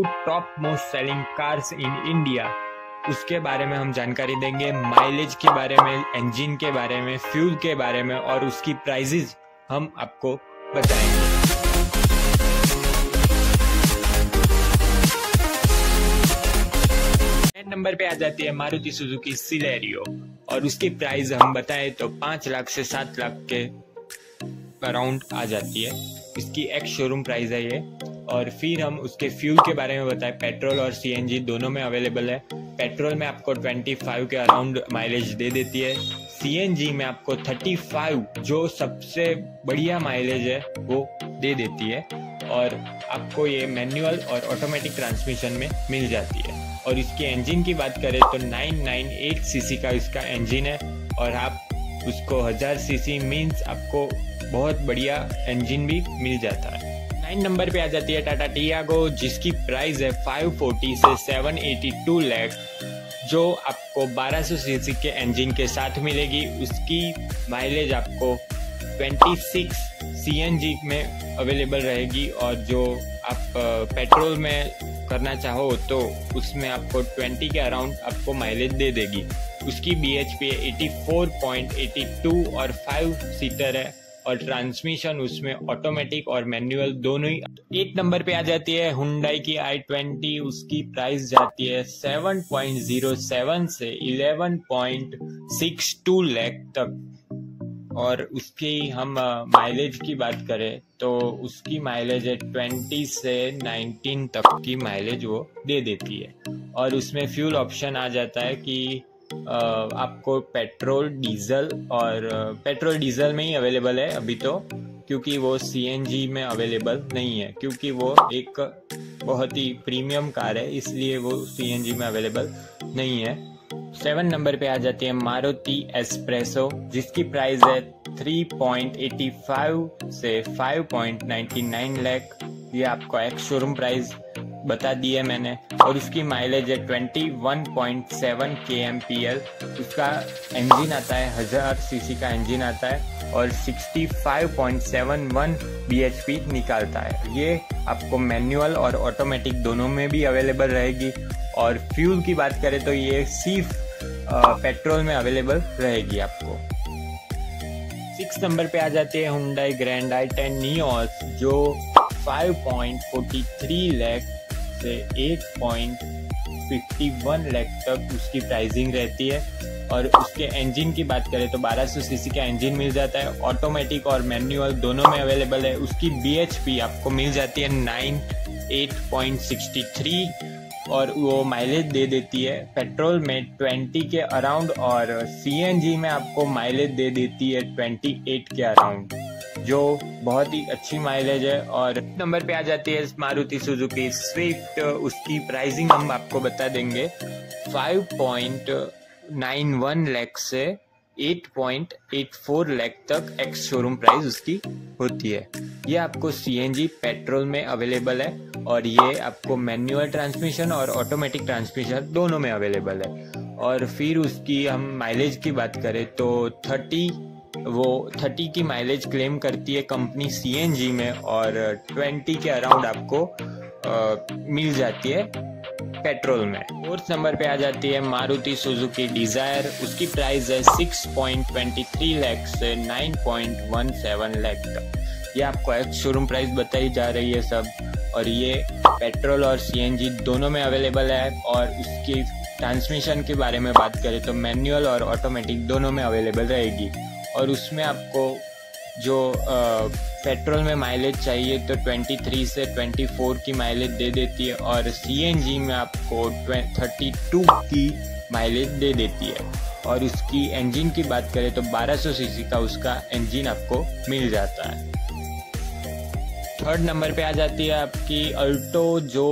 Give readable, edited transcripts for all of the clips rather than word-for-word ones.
Top most selling cars in India, उसके बारे में हम जानकारी देंगे, माइलेज के बारे में, इंजन के बारे में, फ्यूल के बारे में और उसकी प्राइसेस हम आपको बताएंगे। नंबर पे आ जाती है मारुति सुजुकी सिलेरियो और उसकी प्राइस हम बताएं तो 5 लाख से 7 लाख के अराउंड आ जाती है। इसकी एक्स शोरूम प्राइस है ये। और फिर हम उसके फ्यूल के बारे में बताएं, पेट्रोल और सीएनजी दोनों में अवेलेबल है। पेट्रोल में आपको 25 के अराउंड माइलेज दे देती है, सीएनजी में आपको 35 जो सबसे बढ़िया माइलेज है वो दे देती है। और आपको ये मैनुअल और ऑटोमेटिक ट्रांसमिशन में मिल जाती है। और इसके इंजन की बात करें तो 998 सीसी का इसका इंजन है और आप उसको 1000 सीसी मीन्स आपको बहुत बढ़िया इंजन भी मिल जाता है। 9 नंबर पे आ जाती है टाटा टियागो जिसकी प्राइस है 540 से 782 लाख जो आपको 1200 सीसी के इंजन के साथ मिलेगी। उसकी माइलेज आपको 26 सीएनजी में अवेलेबल रहेगी और जो आप पेट्रोल में करना चाहो तो उसमें आपको 20 के अराउंड आपको माइलेज दे देगी। उसकी बीएचपी 84.82 और 5 सीटर है और ट्रांसमिशन उसमें ऑटोमेटिक और मैनुअल दोनों ही। 8 नंबर पे आ जाती है हुंडई की i20, उसकी प्राइस जाती है 7.07 से 11.62 लाख तक। और उसकी हम माइलेज की बात करें तो उसकी माइलेज है 20 से 19 तक की माइलेज वो दे देती है। और उसमें फ्यूल ऑप्शन आ जाता है कि आपको पेट्रोल डीजल में ही अवेलेबल है अभी तो, क्योंकि वो सीएनजी में अवेलेबल नहीं है, क्योंकि वो एक बहुत ही प्रीमियम कार है इसलिए वो सीएनजी में अवेलेबल नहीं है। 7 नंबर पे आ जाती है मारुति एस्प्रेसो जिसकी प्राइस है 3.85 से 5.99 लाख। ये आपको एक्स शोरूम प्राइस बता दी है मैंने। और इसकी माइलेज है 21.7 kmpl। उसका इंजन आता है 1000 सीसी का इंजन आता है और 65.71 bhp निकालता है। ये आपको मैनुअल और ऑटोमेटिक दोनों में भी अवेलेबल रहेगी। और फ्यूल की बात करें तो ये सिर्फ पेट्रोल में अवेलेबल रहेगी आपको। 6 नंबर पे आ जाती है हुंडई ग्रैंड i10 नियोस जो 5.43 लाख से 8.51 लाख तक उसकी प्राइसिंग रहती है। और उसके इंजन की बात करें तो 1200 सीसी का इंजन मिल जाता है, ऑटोमेटिक और मैनुअल दोनों में अवेलेबल है। उसकी बीएचपी आपको मिल जाती है 98.63 और वो माइलेज दे देती है पेट्रोल में 20 के अराउंड और सीएनजी में आपको माइलेज दे देती है 28 के अराउंड जो बहुत ही अच्छी माइलेज है। और नंबर पे आ जाती है मारुति सुजुकी स्विफ्ट, उसकी प्राइसिंग हम आपको बता देंगे 5.91 लाख से 8.84 लाख तक एक्स शोरूम प्राइस उसकी होती है। ये आपको सीएनजी पेट्रोल में अवेलेबल है और ये आपको मैनुअल ट्रांसमिशन और ऑटोमेटिक ट्रांसमिशन दोनों में अवेलेबल है। और फिर उसकी हम माइलेज की बात करें तो 30 की माइलेज क्लेम करती है कंपनी सीएनजी में और 20 के अराउंड आपको मिल जाती है पेट्रोल में। 4th नंबर पे आ जाती है मारुति सुजुकी डिजायर, उसकी प्राइस है 6.23 लाख से 9.17 लाख तक। ये आपको एक्स शोरूम प्राइस बताई जा रही है सब। और ये पेट्रोल और सीएनजी दोनों में अवेलेबल है। और इसकी ट्रांसमिशन के बारे में बात करें तो मैनुअल और ऑटोमेटिक दोनों में अवेलेबल रहेगी। और उसमें आपको जो पेट्रोल में माइलेज चाहिए तो 23 से 24 की माइलेज दे देती है और सीएनजी में आपको 32 की माइलेज दे देती है। और उसकी इंजन की बात करें तो 1200 सीसी का उसका इंजन आपको मिल जाता है। 3rd नंबर पे आ जाती है आपकी अल्टो जो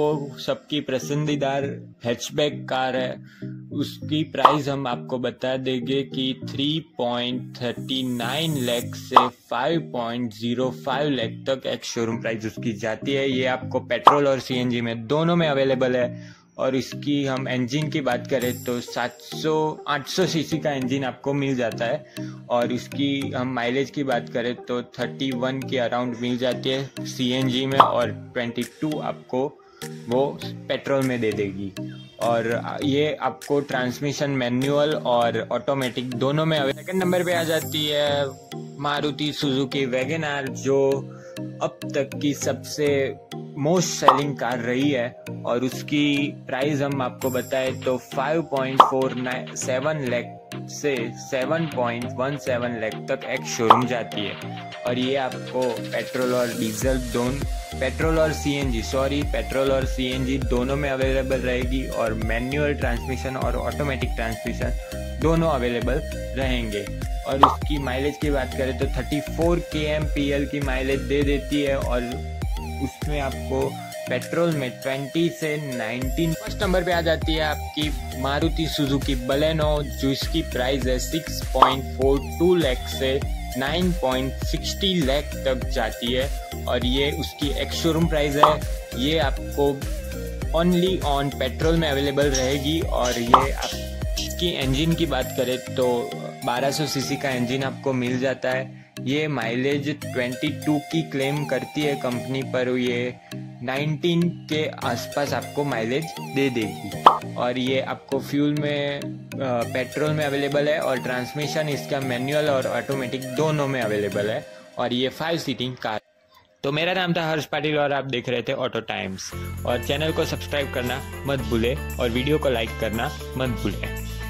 सबकी पसंदीदार हैचबैक कार है। उसकी प्राइस हम आपको बता देंगे कि 3.39 लाख से 5.05 लाख तक एक्स शोरूम प्राइस उसकी जाती है। ये आपको पेट्रोल और सीएनजी में दोनों में अवेलेबल है। और इसकी हम इंजन की बात करें तो 800 सीसी का इंजन आपको मिल जाता है। और इसकी हम माइलेज की बात करें तो 31 के अराउंड मिल जाती है सीएनजी में और 22 आपको वो पेट्रोल में दे देगी। और ये आपको ट्रांसमिशन मैनुअल और ऑटोमेटिक दोनों में। सेकंड नंबर पे आ जाती है मारुति सुजुकी वैगन आर, जो अब तक की सबसे मोस्ट सेलिंग कार रही है और उसकी प्राइस हम आपको बताएं तो 5.47 लाख से 7.17 लाख तक एक शोरूम जाती है। और ये आपको पेट्रोल और डीजल दोनों, पेट्रोल और सीएनजी दोनों में अवेलेबल रहेगी और मैनुअल ट्रांसमिशन और ऑटोमेटिक ट्रांसमिशन दोनों अवेलेबल रहेंगे। और उसकी माइलेज की बात करें तो 34 kmpl की माइलेज दे देती है और उसमें आपको पेट्रोल में 20 से 19। फर्स्ट नंबर पे आ जाती है आपकी मारुति सुजुकी बलेनो, जो इसकी प्राइस है 6.42 लाख से 9.60 लाख तक जाती है। और ये उसकी एक्स शोरूम प्राइस है। ये आपको ओनली ऑन पेट्रोल में अवेलेबल रहेगी। और ये आपकी इंजन की बात करें तो 1200 सीसी का इंजन आपको मिल जाता है। ये माइलेज 22 की क्लेम करती है कंपनी, पर ये 19 के आसपास आपको माइलेज दे देगी। और ये आपको फ्यूल में पेट्रोल में अवेलेबल है और ट्रांसमिशन इसका मैनुअल और ऑटोमेटिक दोनों में अवेलेबल है। और ये 5 सीटिंग कार। तो मेरा नाम था हर्ष पाटिल और आप देख रहे थे ऑटो टाइम्स। और चैनल को सब्सक्राइब करना मत भूले और वीडियो को लाइक करना मत भूले।